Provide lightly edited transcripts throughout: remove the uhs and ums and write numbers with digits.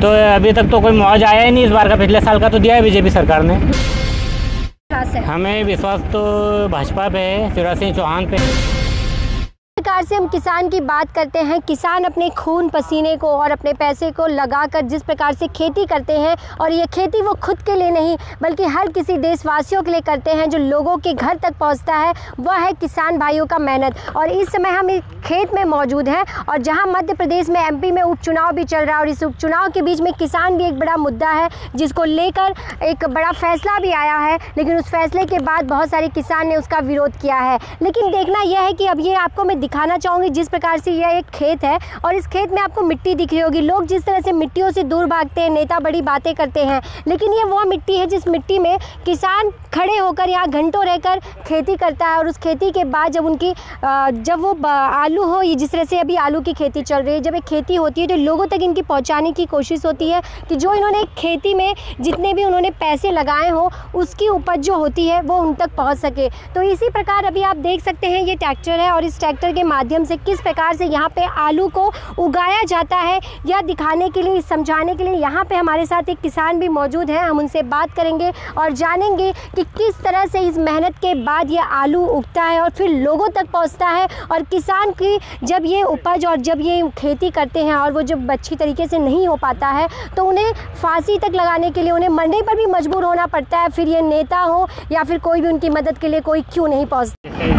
तो अभी तक तो कोई मुआवजा आया ही नहीं इस बार का, पिछले साल का तो दिया है बीजेपी सरकार ने। हमें विश्वास तो भाजपा पे है, शिवराज सिंह चौहान पे। प्रकार से हम किसान की बात करते हैं, किसान अपने खून पसीने को और अपने पैसे को लगाकर जिस प्रकार से खेती करते हैं, और ये खेती वो खुद के लिए नहीं बल्कि हर किसी देशवासियों के लिए करते हैं, जो लोगों के घर तक पहुंचता है वह है किसान भाइयों का मेहनत। और इस समय हम खेत में मौजूद हैं, और जहां मध्य प्रदेश में MP में उपचुनाव भी चल रहा है, और इस उपचुनाव के बीच में किसान भी एक बड़ा मुद्दा है जिसको लेकर एक बड़ा फैसला भी आया है, लेकिन उस फैसले के बाद बहुत सारे किसान ने उसका विरोध किया है। लेकिन देखना यह है कि अब ये आपको मैं दिखाना चाहूँगी जिस प्रकार से यह एक खेत है, और इस खेत में आपको मिट्टी दिख रही होगी। लोग जिस तरह से मिट्टियों से दूर भागते हैं, नेता बड़ी बातें करते हैं, लेकिन ये वो मिट्टी है जिस मिट्टी में किसान खड़े होकर यहाँ घंटों रहकर खेती करता है। और उस खेती के बाद जब वो आलू हो, ये जिस तरह से अभी आलू की खेती चल रही है, जब एक खेती होती है तो लोगों तक इनकी पहुँचाने की कोशिश होती है कि जो इन्होंने खेती में जितने भी उन्होंने पैसे लगाए हों उसकी उपज जो होती है वो उन तक पहुँच सके। तो इसी प्रकार अभी आप देख सकते हैं ये ट्रैक्टर है, और इस ट्रैक्टर के माध्यम से किस प्रकार से यहाँ पे आलू को उगाया जाता है, या दिखाने के लिए, समझाने के लिए यहाँ पे हमारे साथ एक किसान भी मौजूद हैं। हम उनसे बात करेंगे और जानेंगे कि किस तरह से इस मेहनत के बाद ये आलू उगता है और फिर लोगों तक पहुँचता है, और किसान की जब ये उपज और जब ये खेती करते हैं और वो जब अच्छी तरीके से नहीं हो पाता है तो उन्हें फांसी तक लगाने के लिए उन्हें मरने पर भी मजबूर होना पड़ता है, फिर ये नेता हो या फिर कोई भी उनकी मदद के लिए कोई क्यों नहीं पहुँचता।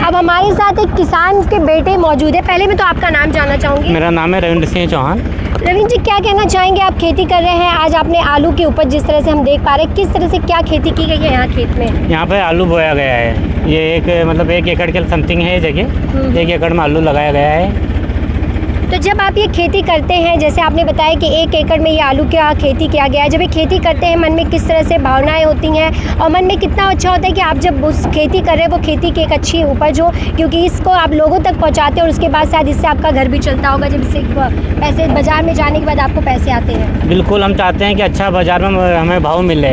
अब हमारे साथ एक किसान के बेटे मौजूद है, पहले मैं तो आपका नाम जानना चाहूँगी। मेरा नाम है रविंद्र सिंह चौहान। रविंद्र जी, क्या कहना चाहेंगे, आप खेती कर रहे हैं, आज आपने आलू की उपज जिस तरह से हम देख पा रहे हैं, किस तरह से क्या खेती की गई है यहाँ खेत में? यहाँ पे आलू बोया गया है, ये एक एकड़ के समथिंग है जगह, 1 एकड़ में आलू लगाया गया है। तो जब आप ये खेती करते हैं, जैसे आपने बताया कि 1 एकड़ में ये आलू का खेती किया गया है, जब ये खेती करते हैं मन में किस तरह से भावनाएं होती हैं, और मन में कितना अच्छा होता है कि आप जब उस खेती कर रहे हैं वो खेती की एक अच्छी उपज हो, क्योंकि इसको आप लोगों तक पहुंचाते हो और उसके बाद शायद इससे आपका घर भी चलता होगा, जब इससे पैसे बाज़ार में जाने के बाद आपको पैसे आते हैं। बिल्कुल, हम चाहते हैं कि अच्छा बाज़ार में हमें भाव मिले।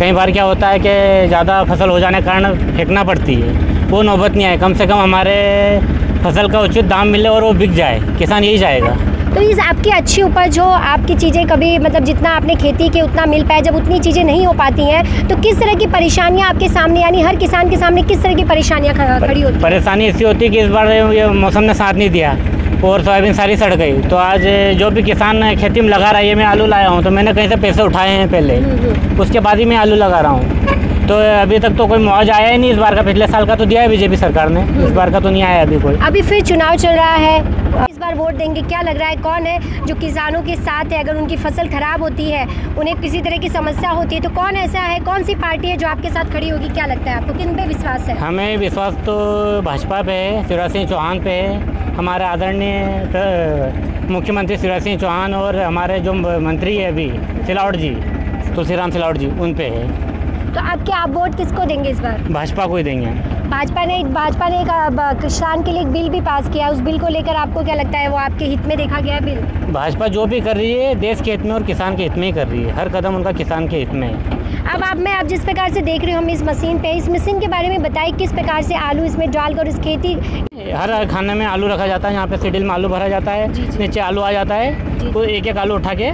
कई बार क्या होता है कि ज़्यादा फसल हो जाने के कारण फेंकना पड़ती है, वो नौबत नहीं आए, कम से कम हमारे फसल का उचित दाम मिले और वो बिक जाए, किसान यही चाहेगा। तो इस आपकी अच्छी उपज हो, आपकी चीज़ें कभी जितना आपने खेती की उतना मिल पाए, जब उतनी चीज़ें नहीं हो पाती हैं तो किस तरह की परेशानियां आपके सामने, यानी हर किसान के सामने किस तरह की परेशानियां खड़ी होती? परेशानी ऐसी होती है कि इस बार ये मौसम ने साथ नहीं दिया और सोयाबीन सारी सड़ गई, तो आज जो भी किसान खेती में लगा रहा है, मैं आलू लाया हूँ तो मैंने कहीं से पैसे उठाए हैं पहले, उसके बाद ही मैं आलू लगा रहा हूँ, तो अभी तक तो कोई मुआवजा आया ही नहीं इस बार का, पिछले साल का तो दिया है बीजेपी सरकार ने, इस बार का तो नहीं आया अभी कोई। अभी फिर चुनाव चल रहा है, इस बार वोट देंगे, क्या लग रहा है कौन है जो किसानों के साथ है? अगर उनकी फसल खराब होती है, उन्हें किसी तरह की समस्या होती है, तो कौन ऐसा है, कौन सी पार्टी है जो आपके साथ खड़ी होगी, क्या लगता है आपको, किन पे विश्वास है? हमें विश्वास तो भाजपा पे है, शिवराज सिंह चौहान पे है। हमारे आदरणीय मुख्यमंत्री शिवराज सिंह चौहान और हमारे जो मंत्री है अभी सिलावट जी, तुलसीराम सिलावट जी, उन पे है। तो आपके आप वोट किसको देंगे इस बार? भाजपा को ही देंगे। भाजपा ने एक किसान के लिए एक बिल भी पास किया है, उस बिल को लेकर आपको क्या लगता है, वो आपके हित में देखा गया है बिल? भाजपा जो भी कर रही है देश के हित में और किसान के हित में ही कर रही है, हर कदम उनका किसान के हित में है। अब आप जिस प्रकार से देख रहे हो, हम इस मशीन पे, इस मशीन के बारे में बताइए, किस प्रकार से आलू इसमें डालकर इस खेती? हर खाने में आलू रखा जाता है, यहाँ पे सीडिल में आलू भरा जाता है, नीचे आलू आ जाता है, तो एक एक आलू उठा के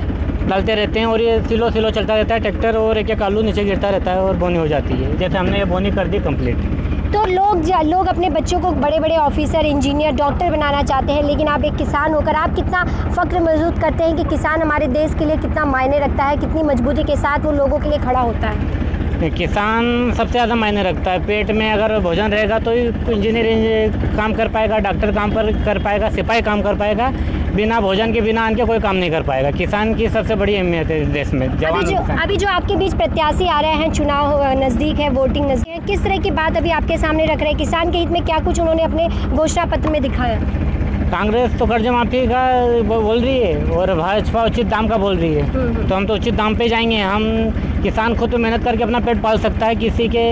डालते रहते हैं, और ये सिलो चलता रहता है ट्रैक्टर, और एक एक आलू नीचे गिरता रहता है और बोनी हो जाती है, जैसे हमने ये बोनी कर दी कंप्लीट। तो लोग अपने बच्चों को बड़े बड़े ऑफिसर, इंजीनियर, डॉक्टर बनाना चाहते हैं, लेकिन आप एक किसान होकर आप कितना फ़ख्र महसूस करते हैं कि किसान हमारे देश के लिए कितना मायने रखता है, कितनी मजबूती के साथ वो लोगों के लिए खड़ा होता है? किसान सबसे ज़्यादा मायने रखता है, पेट में अगर भोजन रहेगा तो इंजीनियर काम कर पाएगा, डॉक्टर काम पर कर पाएगा, सिपाही काम कर पाएगा, बिना भोजन के, बिना अन्न के कोई काम नहीं कर पाएगा। किसान की सबसे बड़ी अहमियत है इस देश में। अभी जो आपके बीच प्रत्याशी आ रहे हैं, चुनाव नज़दीक है, वोटिंग नज़दीक है, किस तरह की बात अभी आपके सामने रख रहे हैं, किसान के हित में क्या कुछ उन्होंने अपने घोषणा पत्र में दिखाया? कांग्रेस तो कर्ज माफी का बोल रही है और भाजपा उचित दाम का बोल रही है, तो हम तो उचित दाम पे जाएंगे। हम किसान खुद मेहनत करके अपना पेट पाल सकता है, किसी के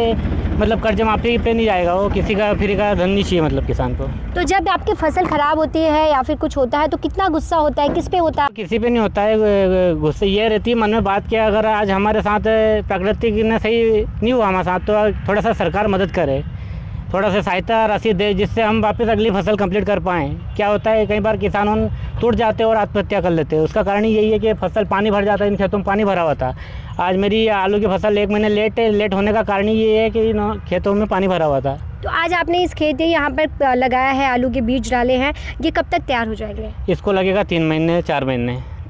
कर्ज माफी पे नहीं जाएगा, वो किसी का फ्री का धन नहीं चाहिए किसान को। तो जब आपकी फसल खराब होती है या फिर कुछ होता है तो कितना गुस्सा होता है, किस पे होता है? किसी पे नहीं होता है गुस्सा, ये रहती है मन में बात क्या, अगर आज हमारे साथ प्रकृति ने सही नहीं हुआ हमारे साथ, तो थोड़ा सा सरकार मदद करे, थोड़ा सा सहायता राशि दे, जिससे हम वापस अगली फसल कंप्लीट कर पाएँ। क्या होता है कई बार किसान टूट जाते हैं और आत्महत्या कर लेते हैं। उसका कारण यही है कि फसल पानी भर जाता है, इन खेतों में पानी भरा हुआ था। आज मेरी आलू की फसल एक महीने लेट होने का कारण ये है कि खेतों में पानी भरा हुआ था। तो आज आपने इस खेती यहाँ पर लगाया है, आलू के बीज डाले हैं, ये कब तक तैयार हो जाएंगे? इसको लगेगा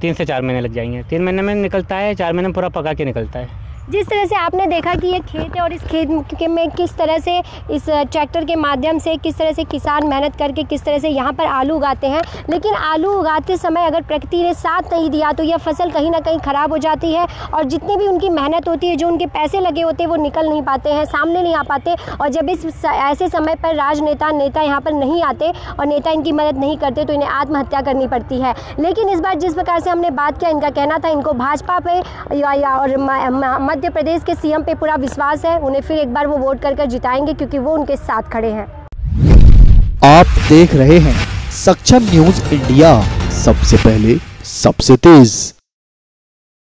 3 से 4 महीने लग जाएंगे। 3 महीने में निकलता है, 4 महीने में पूरा पका के निकलता है। जिस तरह से आपने देखा कि ये खेत है और इस खेत में किस तरह से इस ट्रैक्टर के माध्यम से किस तरह से किसान मेहनत करके किस तरह से यहाँ पर आलू उगाते हैं, लेकिन आलू उगाते समय अगर प्रकृति ने साथ नहीं दिया तो यह फसल कहीं ना कहीं ख़राब हो जाती है और जितनी भी उनकी मेहनत होती है, जो उनके पैसे लगे होते हैं, वो निकल नहीं पाते हैं, सामने नहीं आ पाते। और जब इस ऐसे समय पर नेता यहाँ पर नहीं आते और नेता इनकी मदद नहीं करते तो इन्हें आत्महत्या करनी पड़ती है। लेकिन इस बार जिस प्रकार से हमने बात किया, इनका कहना था इनको भाजपा पे और मध्य प्रदेश के सीएम पे पूरा विश्वास है, उन्हें फिर एक बार वो वोट कर जिताएंगे क्योंकि वो उनके साथ खड़े हैं। आप देख रहे हैं सक्षम न्यूज इंडिया, सबसे पहले सबसे तेज।